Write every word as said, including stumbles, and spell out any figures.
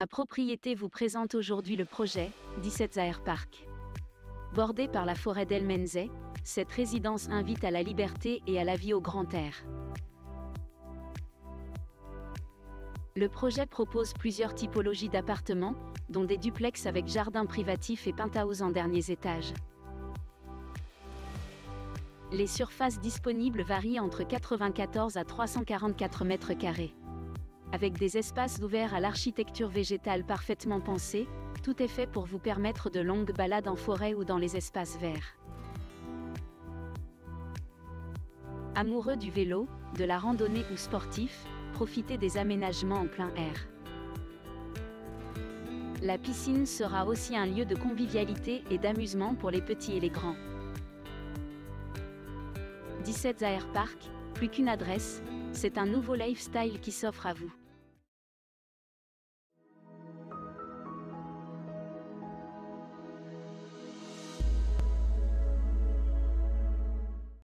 Ma propriété vous présente aujourd'hui le projet dix-sept Zaer Park. Bordée par la forêt d'El Menzet, cette résidence invite à la liberté et à la vie au grand air. Le projet propose plusieurs typologies d'appartements, dont des duplex avec jardin privatif et penthouse en derniers étages. Les surfaces disponibles varient entre quatre-vingt-quatorze à trois cent quarante-quatre mètres carrés. Avec des espaces ouverts à l'architecture végétale parfaitement pensée, tout est fait pour vous permettre de longues balades en forêt ou dans les espaces verts. Amoureux du vélo, de la randonnée ou sportif, profitez des aménagements en plein air. La piscine sera aussi un lieu de convivialité et d'amusement pour les petits et les grands. dix-sept Zaer Park, plus qu'une adresse, c'est un nouveau lifestyle qui s'offre à vous.